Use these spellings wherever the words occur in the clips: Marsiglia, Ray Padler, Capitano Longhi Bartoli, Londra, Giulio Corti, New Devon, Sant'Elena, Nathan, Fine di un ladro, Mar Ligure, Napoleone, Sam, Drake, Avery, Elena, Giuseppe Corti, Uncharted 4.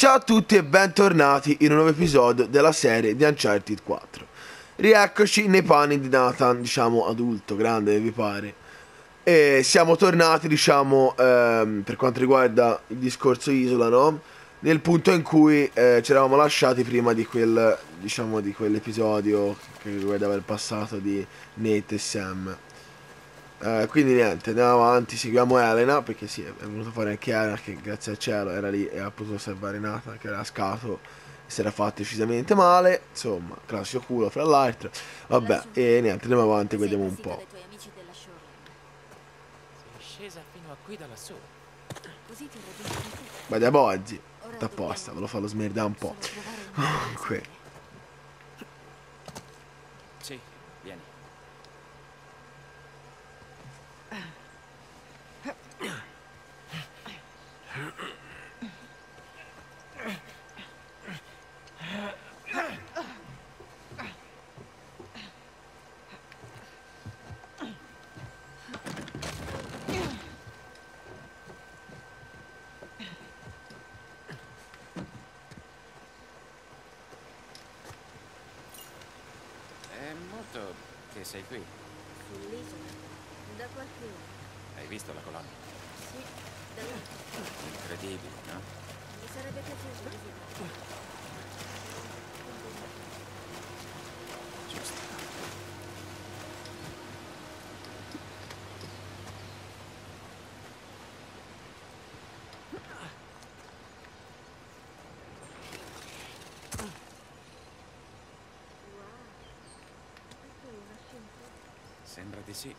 Ciao a tutti e bentornati in un nuovo episodio della serie di Uncharted 4. Rieccoci nei panni di Nathan, diciamo adulto, grande che vi pare. E siamo tornati, diciamo, per quanto riguarda il discorso isola, no? Nel punto in cui ci eravamo lasciati prima di quell'episodio che riguardava il passato di Nathan e Sam. Quindi niente, andiamo avanti, seguiamo Elena, perché sì, è venuto a fare anche Elena, che grazie al cielo era lì e ha potuto salvare Nathan, che era scato e si era fatto decisamente male, insomma, classico culo fra l'altro. Vabbè, e niente, andiamo avanti e vediamo un po'. Ma da oggi, apposta, ve lo fa lo smerdà un po'. Comunque. Sì, vieni. Che sei qui? Sull'isola, da qualche ora. Hai visto la colonna? Sì, da lì. Incredibile, no? Mi sarebbe piaciuto visitarla. Giusto. Sembra di sì.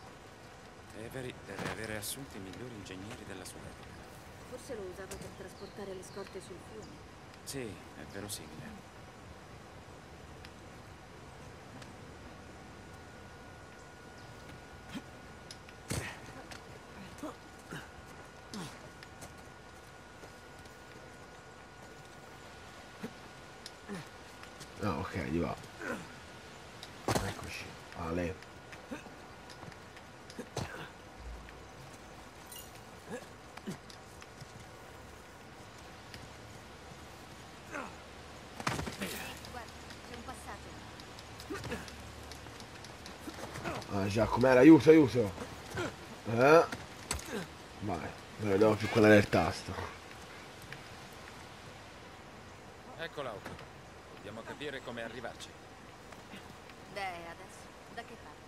Avery deve avere assunto i migliori ingegneri della sua epoca. Forse lo usava per trasportare le scorte sul fiume. Sì, è verosimile. Ah, ok, gli va. Eccoci. Ale. Ah già, com'era? Aiuto, aiuto! Eh? Vai, non vedevo più quella del tasto. Ecco l'auto. Dobbiamo capire come arrivarci. Beh, adesso, da che parte?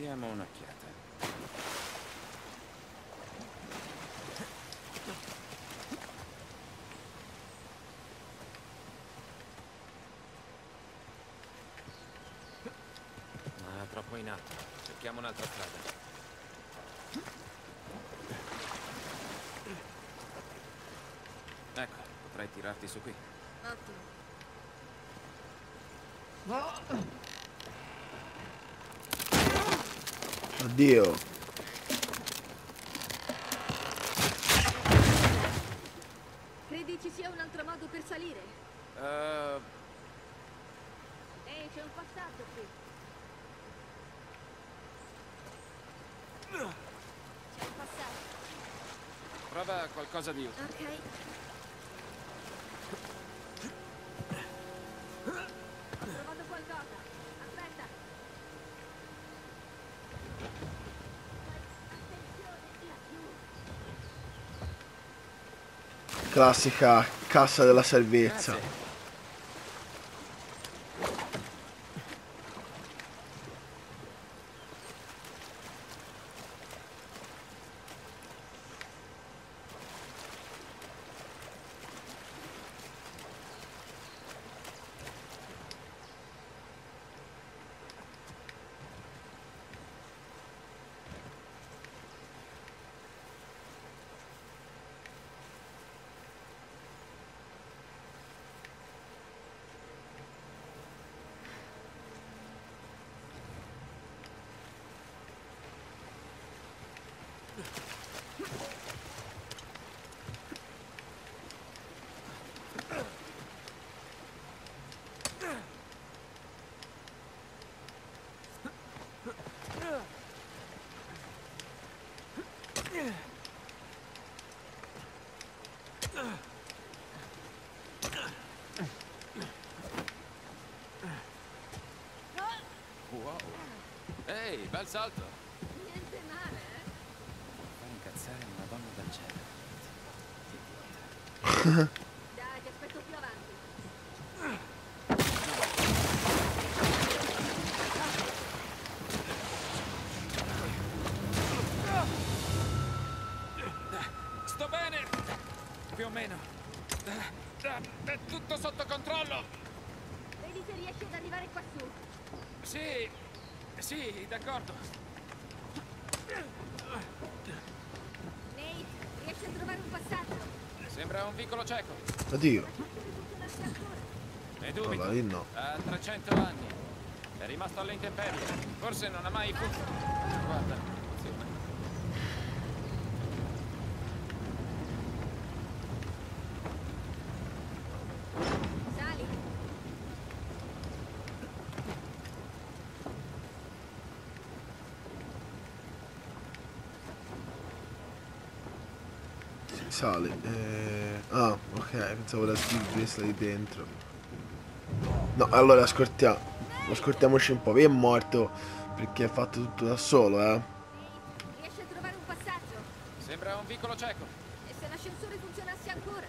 Diamo un'occhiata. Ma troppo in alto. Cerchiamo un'altra strada. Ecco, potrai tirarti su qui. Ottimo. Oddio. Credi ci sia un altro modo per salire? Ehi, c'è un passaggio qui. Prova qualcosa di utile. Ok. Ho trovato qualcosa. Aspetta. Attenzione. Classica cassa della salvezza. Grazie. Bel salto. Niente male, fai incazzare una donna dal cielo. Dai, ti aspetto più avanti. Sto bene. Più o meno. È tutto sotto controllo. Vedi se riesci ad arrivare qua su. Sì. Sì, d'accordo. Nate, riesci a trovare un passaggio? Sembra un vicolo cieco. Addio. E dubito. No. Ha 300 anni. È rimasto alle intemperie. Forse non ha mai funzionato. Guarda. Funziona. Sale. Ah, ok, pensavo la svista lì dentro. No, allora scortiamo. Lo scortiamoci un po'. Vi è morto perché ha fatto tutto da solo, eh. Riesci a trovare un passaggio? Sembra un vicolo cieco. E se l'ascensore funzionasse ancora?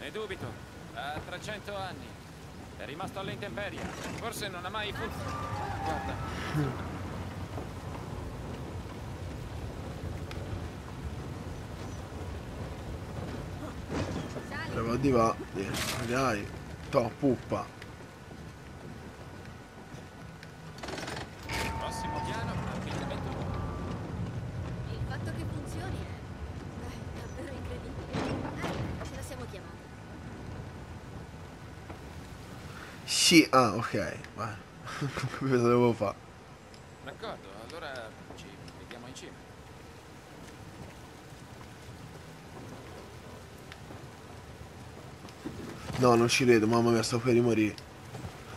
Ne dubito. Ha 300 anni. È rimasto alle intemperie. Forse non ha mai funzionato. Guarda. Di va, dai, to puppa. Prossimo piano, affidamento. Il fatto che funzioni è davvero incredibile. Ce la siamo chiamata. Sì, ah, ok, va. Come dovevo fare? D'accordo, allora ci vediamo in cima. No, non ci credo, mamma mia, sto per morire.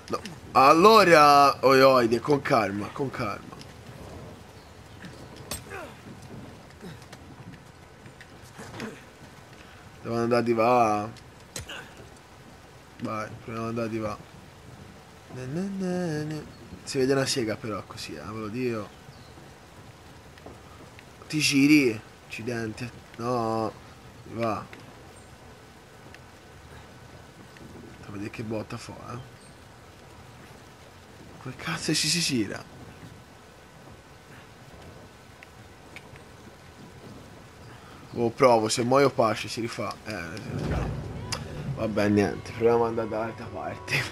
No. Allora, oioide, con calma, con calma. Devo andare di là. Vai, proviamo ad andare di là. Si vede una sega però così, ve lo dico. Ti giri, accidente. No, va. Vedi che botta fa, eh? Quel cazzo ci si gira. Oh, provo, se muoio pace si rifà. Vabbè, niente, proviamo ad andare dall'altra parte.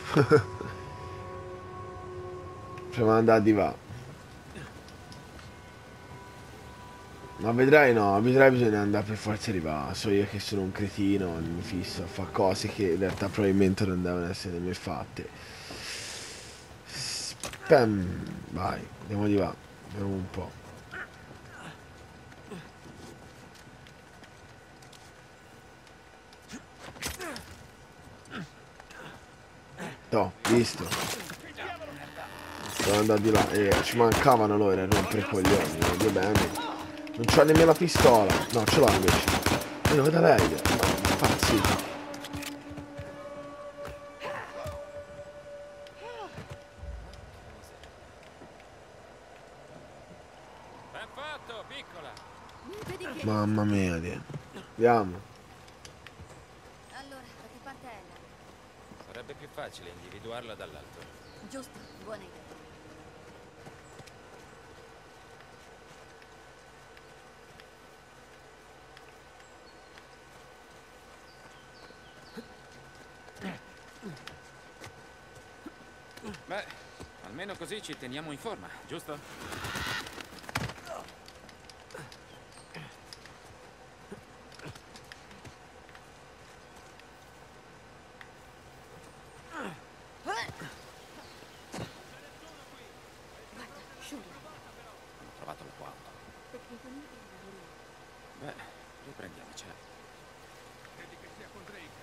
Proviamo ad andare di là. Ma vedrai no, vedrai bisogna andare per forza arrivare. So io che sono un cretino, mi fisso, fa cose che in realtà probabilmente non devono essere mai fatte. Spam. Vai, andiamo di là, vediamo un po'. No, visto. Devo andare di là, ci mancavano loro a rompere i coglioni, va bene. Non c'ho nemmeno la pistola. No, ce l'ho invece. E non vedo lei. Pazzi. Ben fatto, piccola. Mamma mia, Dio. Andiamo. Allora, da che parte è Elena? Sarebbe più facile individuarla dall'alto. Giusto, buona idea. Beh, almeno così ci teniamo in forma, giusto? Ho trovato il quadro. Beh, riprendiamocela. Credi che sia con Drake?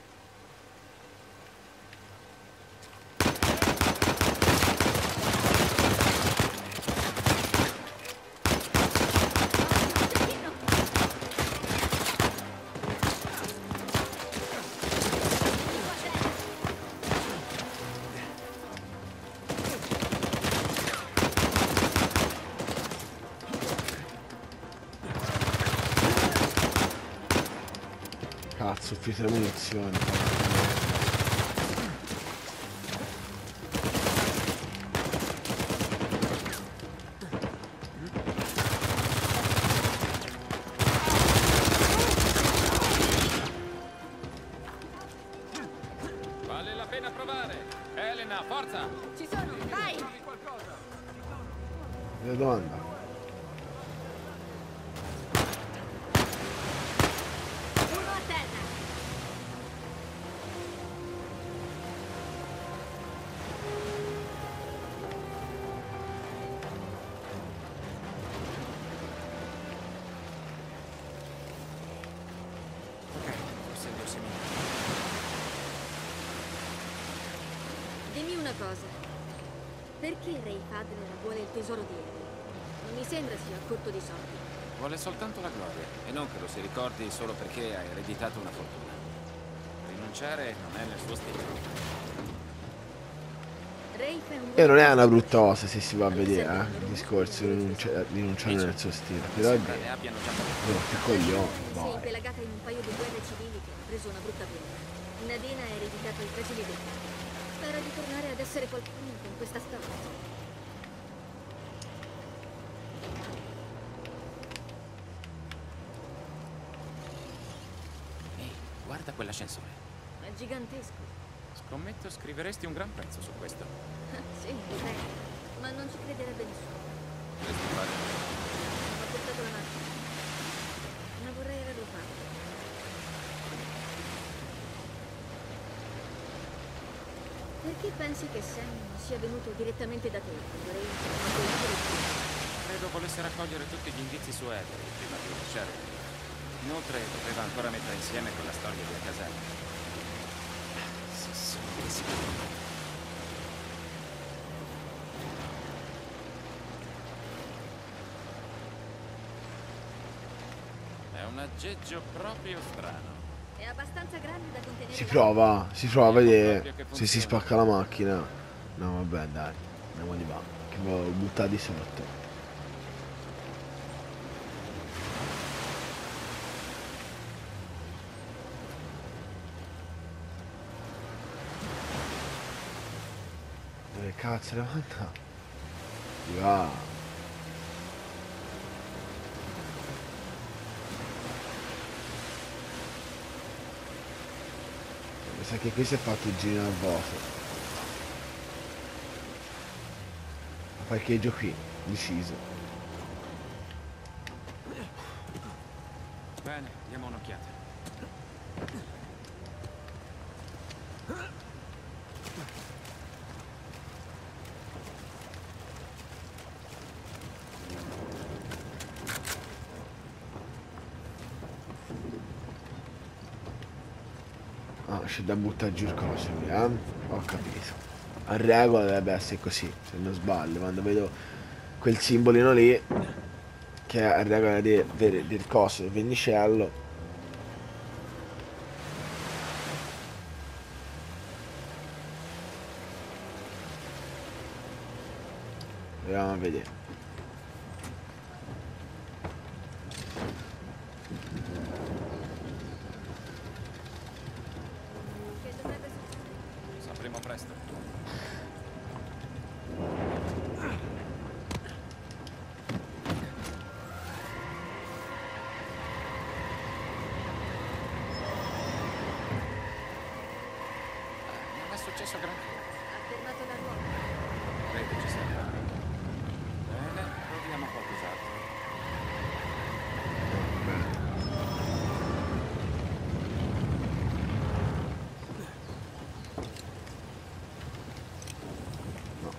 Cazzo, ti sei munizioni. Vale la pena provare. Elena, forza! Ci sono, vai! Le domanda. Perché Ray Padler vuole il tesoro di Avery? Non mi sembra sia a corto di soldi. Vuole soltanto la gloria, e non che lo si ricordi solo perché ha ereditato una fortuna. Rinunciare non è nel suo stile. E non è una brutta cosa se si va a vedere, il discorso di rinunciare nel suo stile. Però è bene. Che coglione. Sei impelagata in un paio di guerre civili che hanno preso una brutta pena. Nadina ha ereditato il precedente libertà. Spero di tornare ad essere qualcuno con questa storia. Ehi, guarda quell'ascensore. È gigantesco. Scommetto scriveresti un gran prezzo su questo. Sì, beh, ma non ci crederebbe nessuno. Ho portato la macchina. Ma vorrei averlo fatto. Perché pensi che Sam non sia venuto direttamente da te? Credo volesse raccogliere tutti gli indizi su Avery prima di lasciare. Inoltre doveva ancora mettere insieme quella storia della caserma. Sì. È un aggeggio proprio strano. È abbastanza grande da contenere. Si prova a vedere se si spacca la macchina. No, vabbè, dai, andiamo di là, che lo butta di sotto. Dove cazzo le manda? Wow. Sa che qui si è fatto il giro nervoso. Parcheggio qui, deciso. Bene, diamo un'occhiata. C'è da buttare giù il coso, ho capito. A regola dovrebbe essere così, se non sbaglio, quando vedo quel simbolino lì, che è a regola del coso, del vendicello. Andiamo a vedere.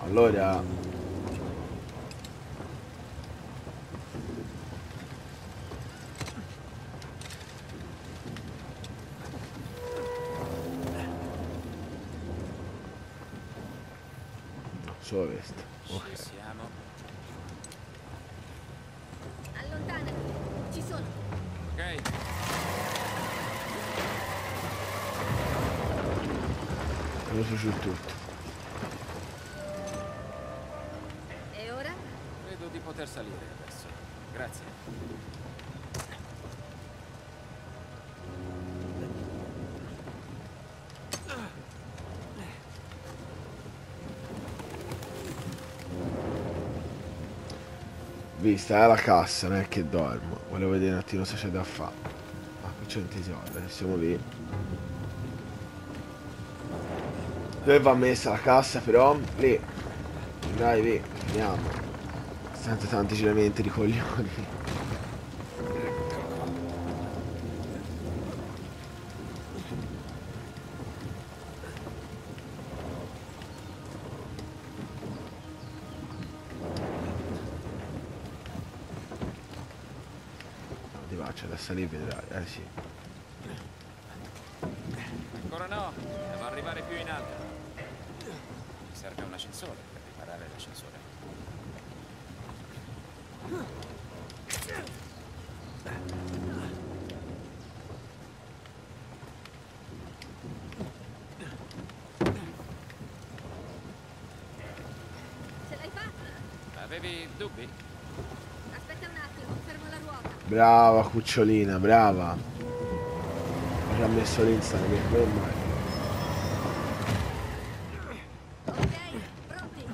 Allora, solo questo. Okay. Ci siamo. Allontanati, ci sono. Ok. Adesso c'è tutto. Salire adesso. Grazie. vista, è la cassa, non è che dormo. Volevo vedere un attimo se c'è da fare. Ma qui c'è un tesoro, siamo lì. Dove va messa la cassa però? Lì. Dai, lì, andiamo. Senza tanti giramenti di coglioni. Lì vedrai, eh sì. Ancora no, devo arrivare più in alto. Mi serve un ascensore per riparare l'ascensore. Ce l'hai fatta? Avevi dubbi? Aspetta un attimo, fermo la ruota. Brava cucciolina, brava. Ci ha messo l'instant che poi mai. Ok, pronti.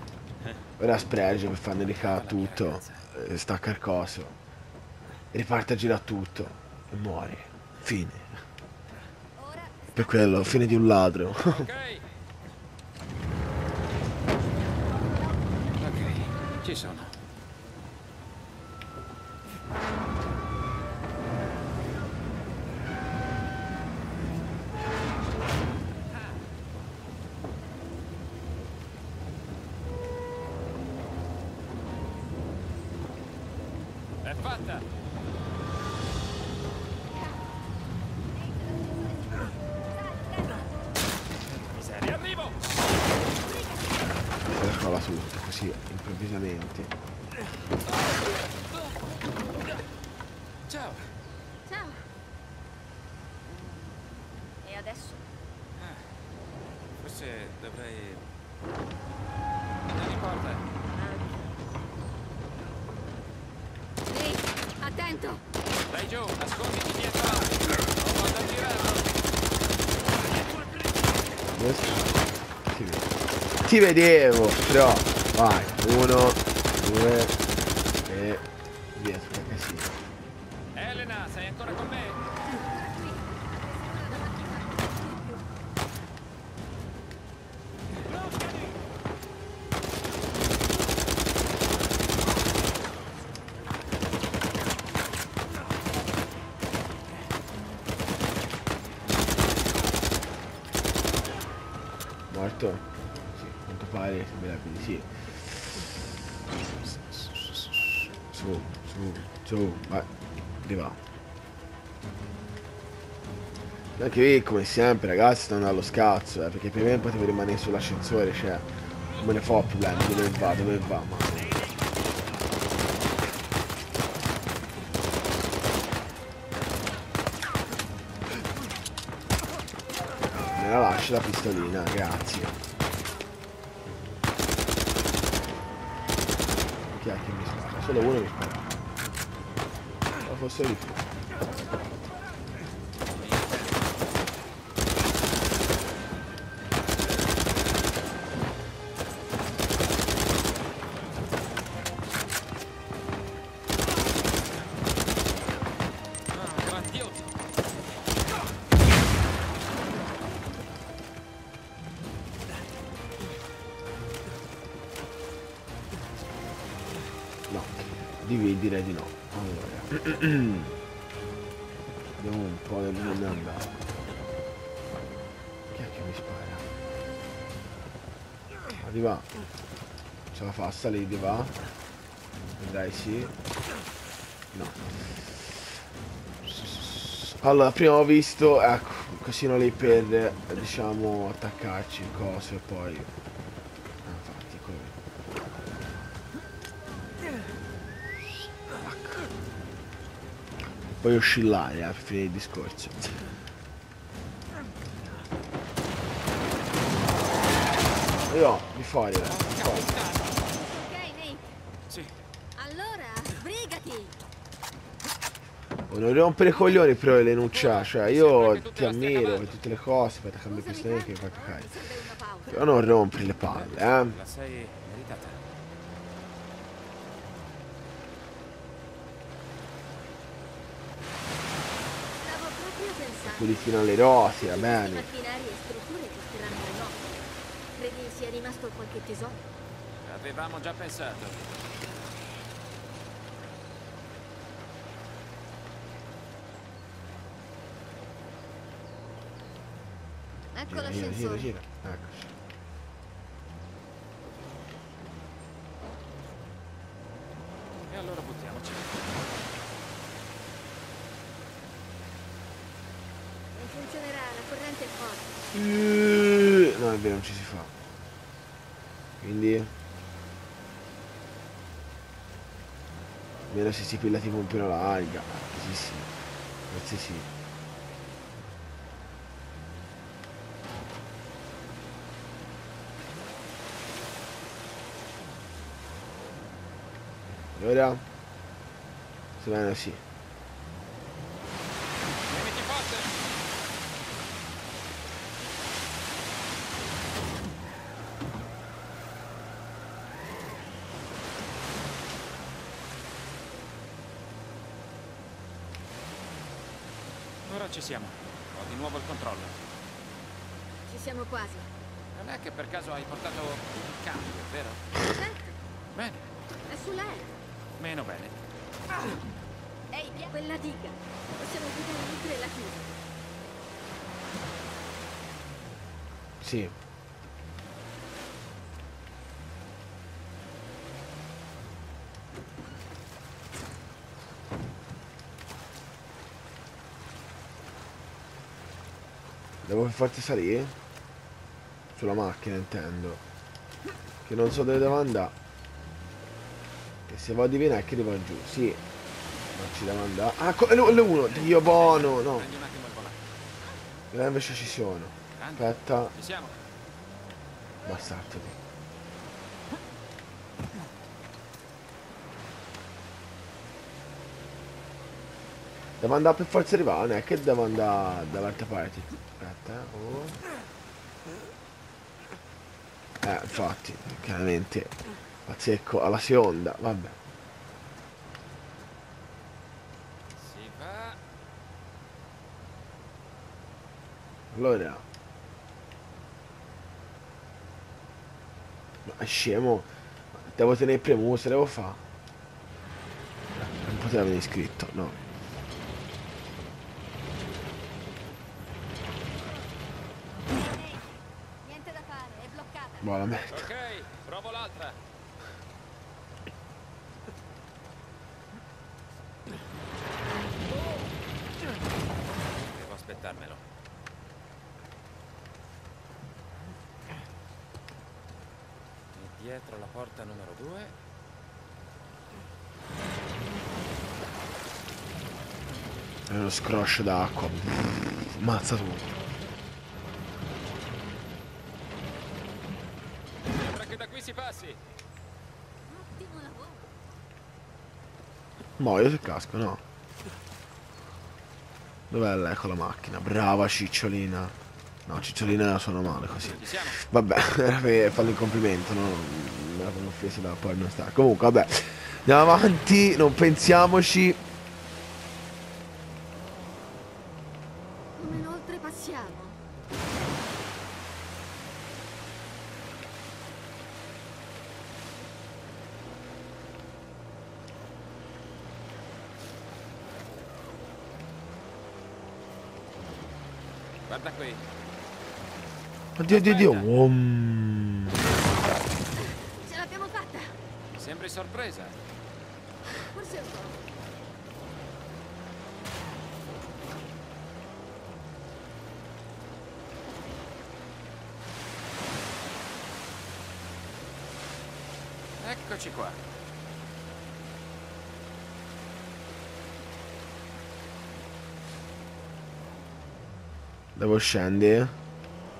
Ora spregia per farne ricavare tutto. Stacca il coso. Riparte a girare tutto. E muore. Fine. Per quello, fine di un ladro. Ok. Ok, ci sono. Ti vedevo, però vai, 1, 2 e via, che sì. Elena, sei ancora con me? Morto? Pare quindi sì. Su, vai, arriva. Anche lì come sempre ragazzi non allo scazzo, perché prima o poi devo rimanere sull'ascensore, cioè non me ne fa problema, dove va, ma. Me la lascio la pistolina, grazie. Che mi spara, solo uno mi spara. Ma forse lì. Direi di no. Allora vediamo un po' del mio andato. Chi è che mi spara? Arriva. Ce la fa, lì di va. Dai sì. No. Allora prima ho visto, ecco, cosino lì per diciamo attaccarci cose e poi. Puoi oscillare per finire il discorso. Io di fuori, fuori. Ok, Nick. Sì. Allora, sbrigati. Oh, non rompere i coglioni però Elenuccia, cioè io ti ammiro per tutte le cose, per cambiare pistole che fa cacare. Però non rompere le palle, eh. La sei meritata. e pulissino le rose, va bene. Credi sia rimasto qualche tesoro? Avevamo già pensato. Ecco l'ascensore. Gira, eccoci. E allora buttiamoci. Non funzionerà, la corrente è forte. No, è vero, non ci si fa. Quindi almeno se si pilla tipo un pelo larga. Sì, sì. Forse sì. Ora si va così. Ora ci siamo. Ho di nuovo il controllo. Ci siamo quasi. Non è che per caso hai portato il cambio, vero? Certo. Bene. È sull'aereo. Meno bene. Ehi, quella diga. Possiamo chiudere la chiusa. Sì. Devo farti salire? Sulla macchina, intendo. Che non so dove devo andare. Se va di vena è che arriva giù, sì. Non ci devo andare. Ah, L1, Dio buono, no. Là invece ci sono. Aspetta. Bastardo. Devo andare per forza arrivare, non è che devo andare dall'altra parte. Aspetta, oh. Infatti, chiaramente. Pazzesco, alla seconda, vabbè. Si va. Allora. Ma è scemo. Devo tenere premuto, devo fare. Non poteva venire iscritto, no. Niente da fare, è bloccata. Buona merda. Ok, provo l'altra. Aspettarmelo. E dietro la porta numero 2. È uno scroscio d'acqua. Mazza tutto. Sembra che da qui si passi. Ottimo lavoro. Muoio se casco, no? Dov'è lei con la macchina? Brava cicciolina. No, cicciolina suona male così. Vabbè, era per farle un complimento, no? Me la fanno offesa da poi non sta. Comunque, vabbè. Andiamo avanti, non pensiamoci. Come lo oltrepassiamo? Guarda qui. Oddio, oddio, oddio. Ce l'abbiamo fatta. Sembri sorpresa. Forse un po'. Eccoci qua. Devo scendere?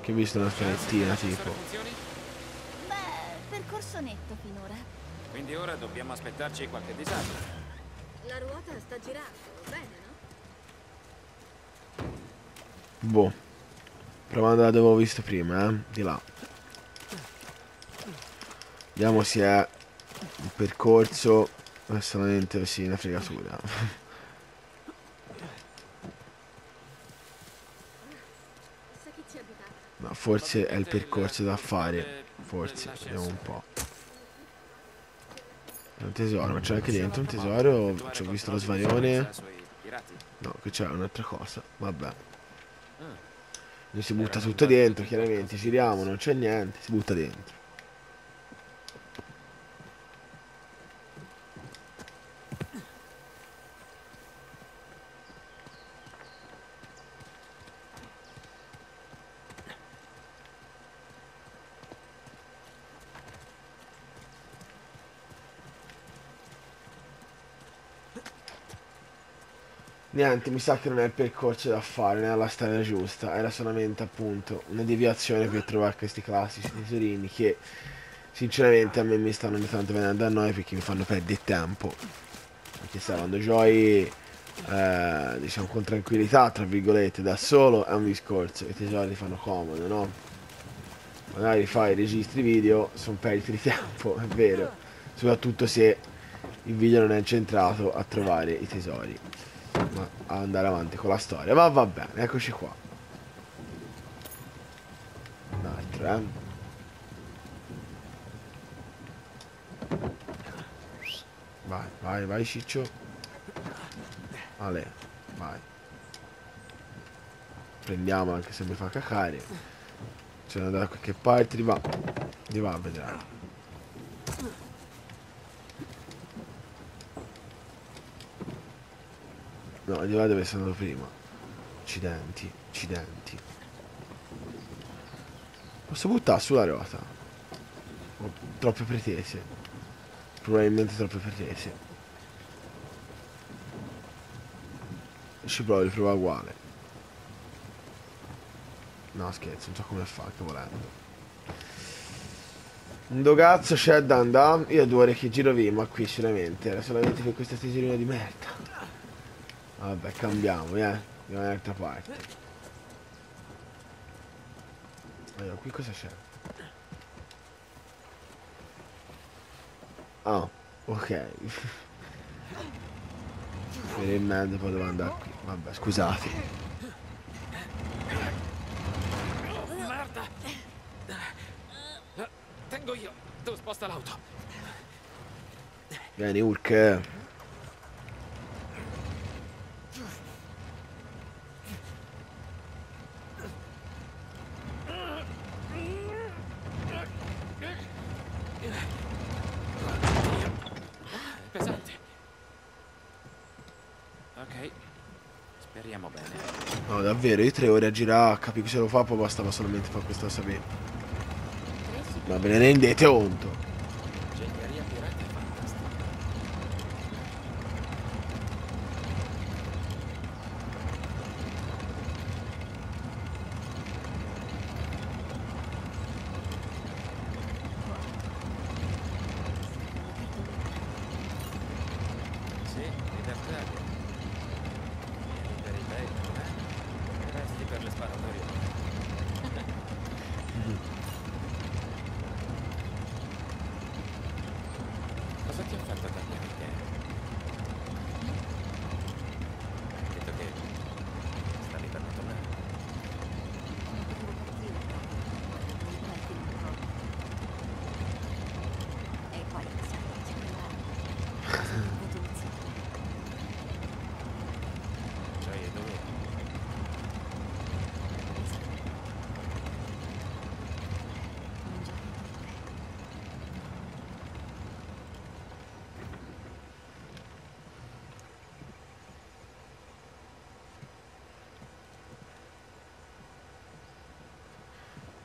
Che ho visto una fentina tipo. Beh, percorso netto finora. Quindi ora dobbiamo aspettarci qualche disastro. La ruota sta girando, bene, no? Boh. Provando da dove ho visto prima, eh? Di là. Vediamo se è un percorso. È solamente sì, una fregatura. Ma forse è il percorso da fare. Forse, vediamo un po'. È un tesoro, ma c'è anche dentro un tesoro. Ci ho visto lo svarione. No, qui c'è un'altra cosa. Vabbè. Non si butta tutto dentro, chiaramente. Giriamo, non c'è niente, si butta dentro. Niente, mi sa che non è il percorso da fare, non è la strada giusta, era solamente appunto una deviazione per trovare questi classici tesorini che sinceramente a me mi stanno ogni tanto venendo a noi perché mi fanno perdere tempo. Perché sai, quando giochi diciamo con tranquillità, tra virgolette, da solo è un discorso, i tesori fanno comodo, no? Magari fai registri video, sono perdite di tempo, è vero, soprattutto se il video non è incentrato a trovare i tesori. Ma andare avanti con la storia, ma va bene, eccoci qua. Un altro, Vai, vai, vai ciccio. Ale, vai. Prendiamo anche se mi fa cacare. Ce ne andrà da qualche parte, li va a vedere. No, di là dove sono andato prima. Accidenti, accidenti. Posso buttare sulla ruota? Oh, troppe pretese. Probabilmente troppe pretese. Ci provo, li provo uguale. No, scherzo, non so come fa, che volendo. Ndo cazzo c'è da andare. Io ho 2 ore che giro via, ma qui sinceramente era solamente per questa tesorina di merda. Vabbè, cambiamo, andiamo all'altra parte. Allora, qui cosa c'è? Ah, ok. Per il mezzo poi devo andare qui. Vabbè, scusate. Merda! Tengo io, tu sposta l'auto. Vieni, Hulk. Vero, io 3 ore a girare, capivo se lo fa, poi bastava solamente fare questo a sapere. Ma ve ne rendete conto?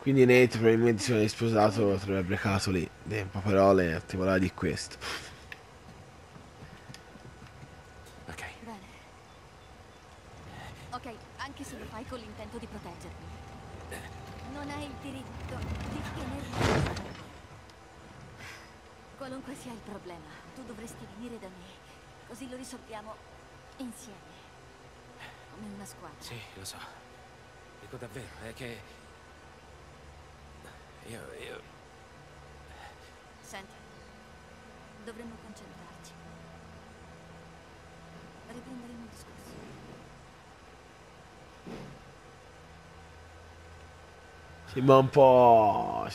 Quindi Nate probabilmente se non è sposato avrebbe caso lì, tempo parole, attivolare di questo. Ok. Bene. Ok, anche se lo fai con l'intento di proteggermi. Non hai il diritto di tenermi. Qualunque sia il problema, tu dovresti venire da me, così lo risolviamo insieme, come una squadra. Sì, lo so. Dico davvero, è che... Io... Senti, dovremmo concentrarci. Riprenderemo il discorso. Sembra un po'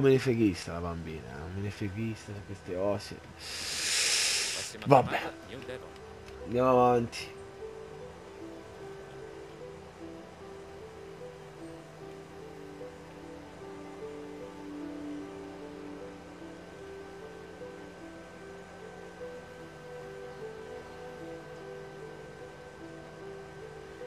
menefeghista la bambina. Menefeghista su queste osse. Vabbè. Andiamo avanti.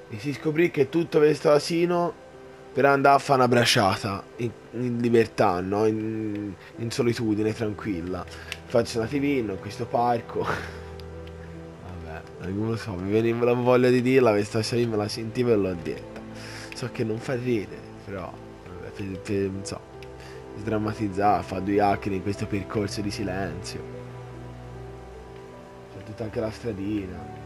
E si scoprì che tutto questo asino per andare a fare una bracciata in libertà, no? In solitudine, tranquilla. Infatti sono andati lì in questo parco. Vabbè, non lo so, mi veniva la voglia di dirla, questa cosa me la sentivo e l'ho detta. So che non fa ridere, però vabbè, non so, sdrammatizzare, fa due hacker in questo percorso di silenzio. C'è tutta anche la stradina.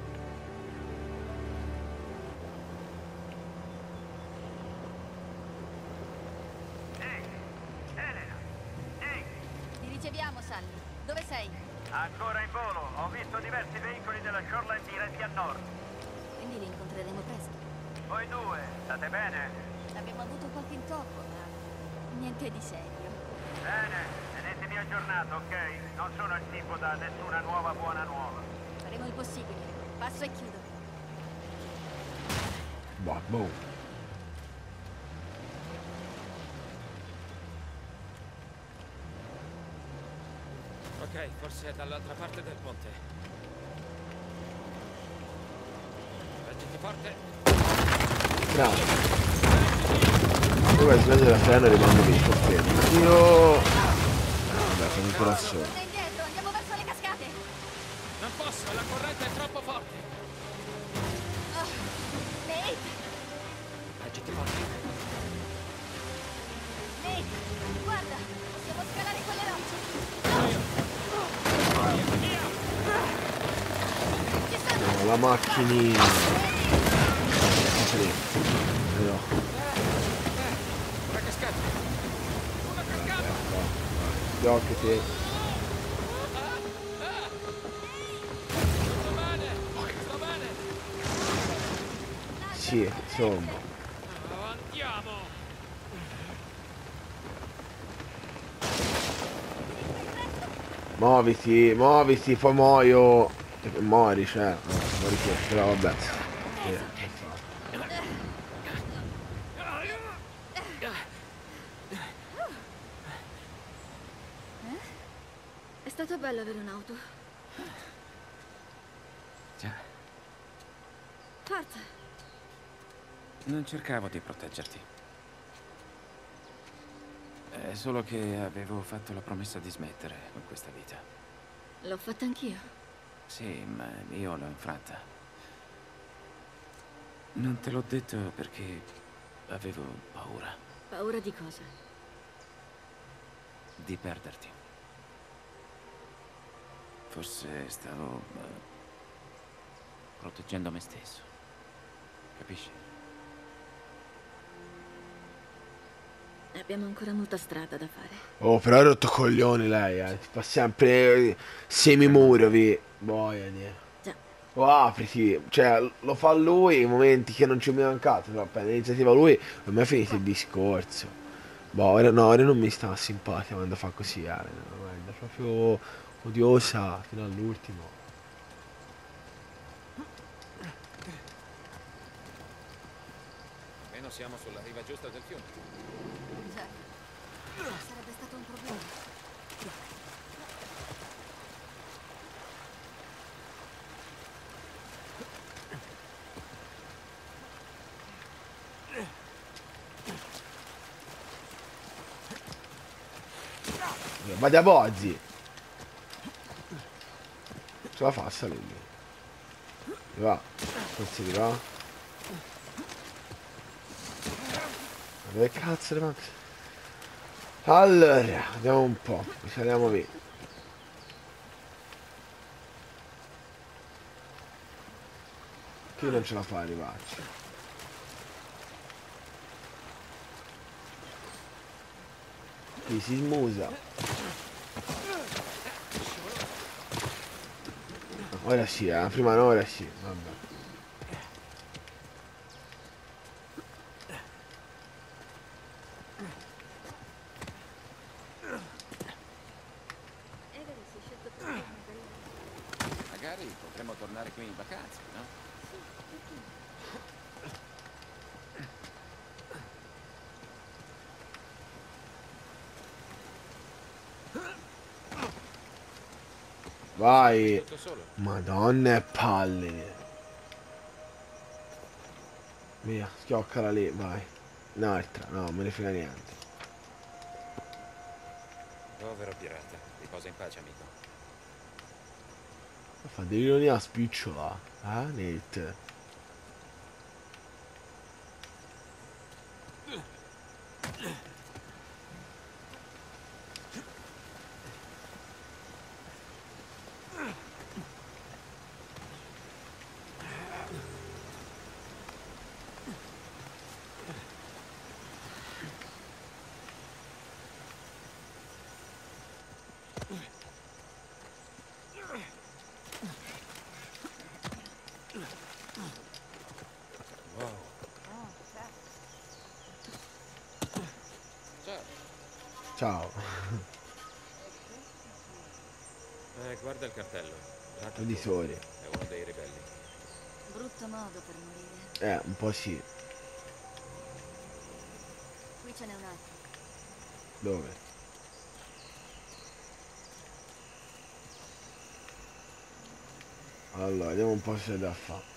Ok, forse è dall'altra parte del ponte. Reggiti forte. Bravo. Dove smetti la frena e rimando lì soffermo. Io... vabbè, sono ancora solo. Andiamo verso le cascate. Non posso, la corrente è troppo forte. Nate! Reggiti forte. Nate, guarda, possiamo scalare quelle rocce. No, la macchinina. No. Una cascata. Una cascata. Occhio che te. Sì, insomma. Muoviti, muoviti, poi muoio. Muori, cioè. Muori che, però vabbè. È stato bello avere un'auto. Già. Forza. Non cercavo di proteggerti. È solo che avevo fatto la promessa di smettere con questa vita. L'ho fatta anch'io. Sì, ma io l'ho infratta. Non te l'ho detto perché avevo paura. Paura di cosa? Di perderti. Forse stavo proteggendo me stesso. Capisci? Abbiamo ancora molta strada da fare. Oh, però è rotto coglioni lei, eh. Fa sempre semimurovi. Boia, niente. Oh, apriti. Cioè, lo fa lui in momenti che non ci ho mai mancato. Però per l'iniziativa lui, per me è finito il discorso. Boh, ora no, ora non mi sta simpatica quando fa così, Elena. Guarda, proprio odiosa fino all'ultimo. Almeno siamo sulla riva giusta del fiume. Sarebbe stato un problema. Vada a Bozzi. Ce la fa a salire. Va. Forse di là. Dove cazzo le manca? Allora, andiamo un po', saliamo lì. Qui non ce la fa arrivarci. Qui si smusa. Ora sì, prima no, ora sì, vabbè. potremmo tornare qui in vacanza, no? Vai! Madonna e palle! Via, schioccala lì, vai. Un'altra, no, me ne frega niente. Povero pirata, riposa in pace, amico. Ma fa dell'ironia a spicciola, eh, Nate? Ciao. Guarda il cartello. Traditori. È uno dei ribelli. Brutto modo per morire. Un po' sì. Qui ce n'è un altro. Dove? Allora, vediamo un po' se è da fare.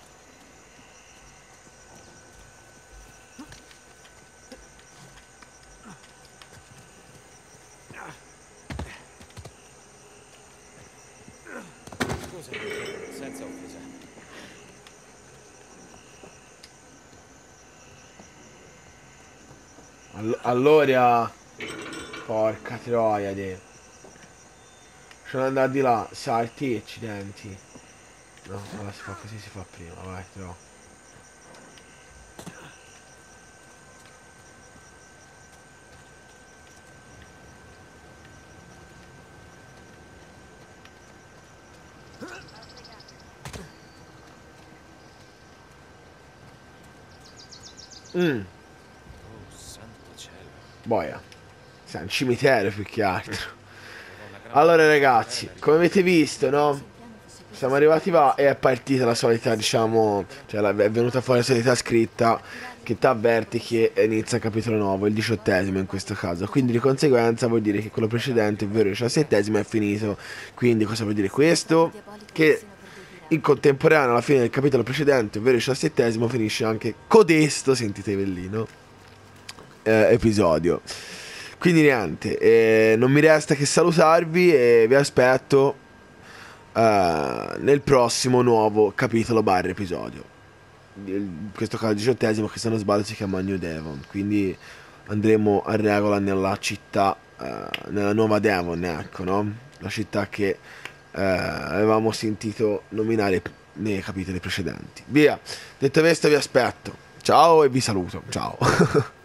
Allora, porca troia, de. Sono andato di là, salti, accidenti. No, allora si fa così, si fa prima, vai, però. Boia, sei un cimitero più che altro. Allora ragazzi, come avete visto, no? Siamo arrivati qua e è partita la solita, diciamo, cioè è venuta fuori la solita scritta che ti avverti che inizia il capitolo nuovo, il 18° in questo caso. Quindi di conseguenza vuol dire che quello precedente, ovvero il 17° è finito. Quindi cosa vuol dire questo? Che in contemporanea alla fine del capitolo precedente, ovvero il 17°, finisce anche codesto, sentite bellino, episodio. Quindi niente, non mi resta che salutarvi e vi aspetto nel prossimo nuovo capitolo barra episodio, in questo caso 18°, che se non sbaglio si chiama New Devon. Quindi andremo a regola nella città, nella nuova Devon, ecco, no? La città che avevamo sentito nominare nei capitoli precedenti. Via, detto questo vi aspetto, ciao e vi saluto, ciao.